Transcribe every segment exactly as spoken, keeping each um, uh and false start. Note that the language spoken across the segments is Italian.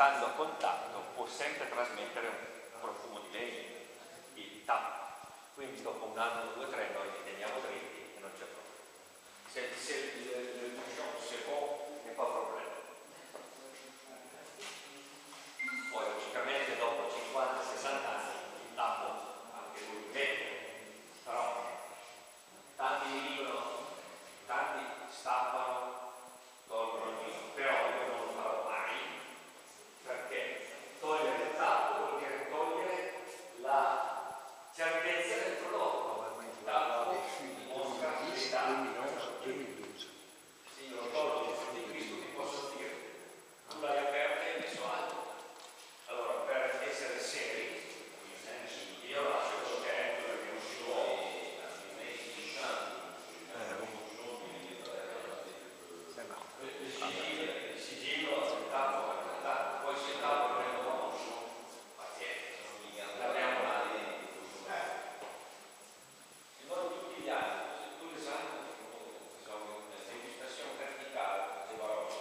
stando a contatto può sempre trasmettere un profumo di legno, di tappa, quindi dopo un anno, due, tre noi li teniamo dritti e non c'è problema. Se, se il diciamo se può è fa problema. Poi logicamente dopo cinquanta sessanta anni il tappo anche lui vede, però tanti dicono, tanti stappano, tolgono il vino, però io non lo farò mai, perché togliere il tappo vuol dire togliere la certezza del prodotto, la possibilità. Sì, lo tolgo di Cristo, ti posso dire, tu l'hai aperta e hai messo altro. Allora, per essere seri, io lascio ciò che è, perché non si può, il sigillo accettato, accettato, poi si è dato per il conosco, pazienza, l'abbiamo là e non tutti gli altri, se tu le sai. Degustazione verticale dei barocchi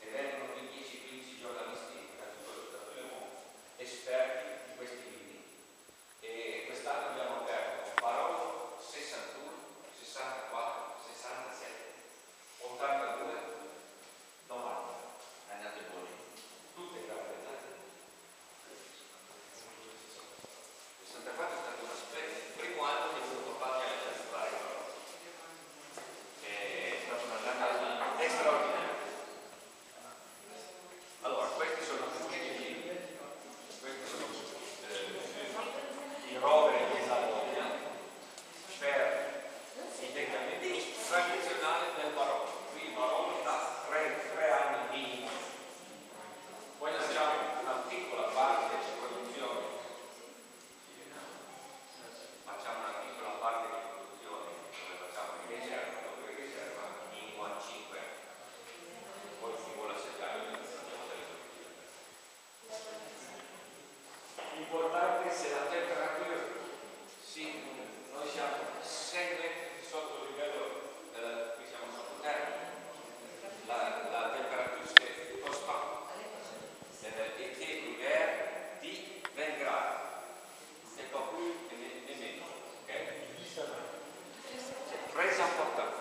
e vengono di dieci quindici giornalisti, esperti di questi vini, e quest'anno abbiamo aperto barocchi sessantuno, sessantaquattro, sessantasette, ottantadue, novanta, andate buoni, tutte caratterizzate. sessantaquattro è stato una specie, il primo anno che è stato fatto alle terze. È stata una data straordinaria. Allora, questi sono i questi sono eh, i roveri di Savoia per il decadimento tradizionale del barocco. Qui il barocco sta tre anni minimo. Poi lasciamo una piccola parte di produzione, facciamo una piccola parte di produzione dove facciamo il riserva. a cinque anni, poi si vuole settare il produzione. L'importante è la temperatura. Sì, noi siamo sempre sotto il livello, eh, qui siamo sotto terra, la, la temperatura è costante e che è di venti gradi e poi qui è meno, ok? Presa portata.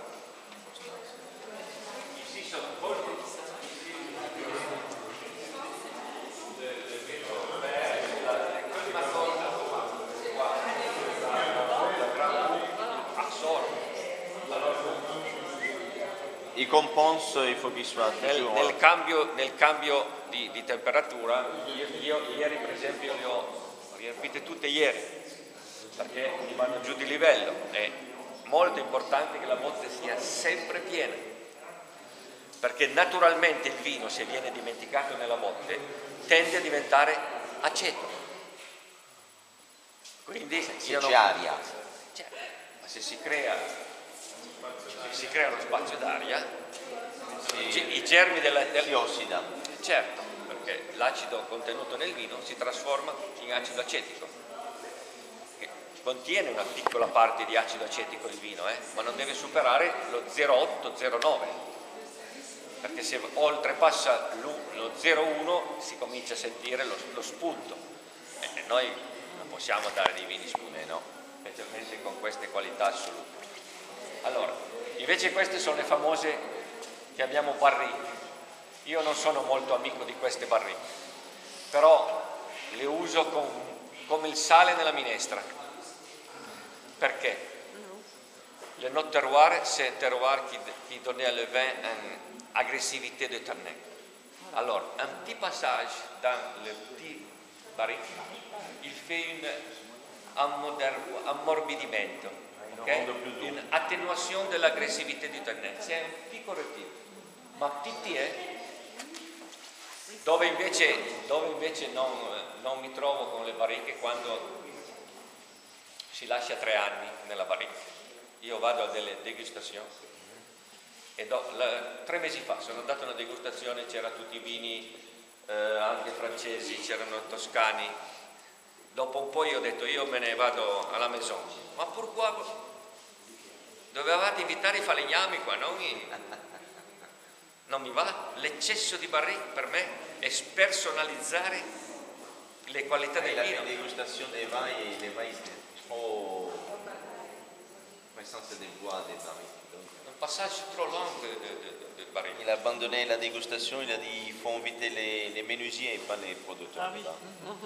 Ci sono molti del vino europeo, con una sorta i compons e i fuochi nel, nel cambio, nel cambio di, di temperatura. Io, io ieri per esempio le ho riempite tutte ieri perché vanno giù di livello. È molto importante che la botte sia sempre piena, perché naturalmente il vino, se viene dimenticato nella botte, tende a diventare aceto. Quindi se c'è non... aria, ma se si crea, se si crea uno spazio d'aria, si... i germi della, della... si ossida. Certo, perché l'acido contenuto nel vino si trasforma in acido acetico. Contiene una piccola parte di acido acetico il vino, eh? Ma non deve superare lo zero virgola otto zero virgola nove. Perché se oltrepassa lo zero virgola uno si comincia a sentire lo, lo spunto. Eh, noi non possiamo dare dei vini spunti, no? Specialmente con queste qualità assolute. Allora, invece queste sono le famose che abbiamo barrique. Io non sono molto amico di queste barrique, però le uso con, come il sale nella minestra. Perché? Le notre terroir, c'est un terroir qui, qui donne al vin un agressivité de tannin. Alors, un petit passage dans le petit baril, il fait un ammorbidimento, okay? Une atténuation de l'agressivité du tannin. C'est un piccolo tipo, ma pitti è dove invece, dove invece non, non mi trovo con le baricche quando si lascia tre anni nella baricca. Io vado a delle degustazioni. E do, la, tre mesi fa sono andato a una degustazione, c'era tutti i vini, eh, anche francesi, c'erano toscani. Dopo un po' io ho detto io me ne vado alla maison. Ma pourquoi? Dovevate invitare i falegnami qua, non i... non mi va. L'eccesso di Barry per me è spersonalizzare le qualità del vino. La dégustazione dei vins e dei vins è troppo connaissance des voix dei vins. Un passaggio troppo lungo del Barry. Il ha abbandonato la dégustazione, il ha detto: il faut inviter les menuisiers e non i produttori.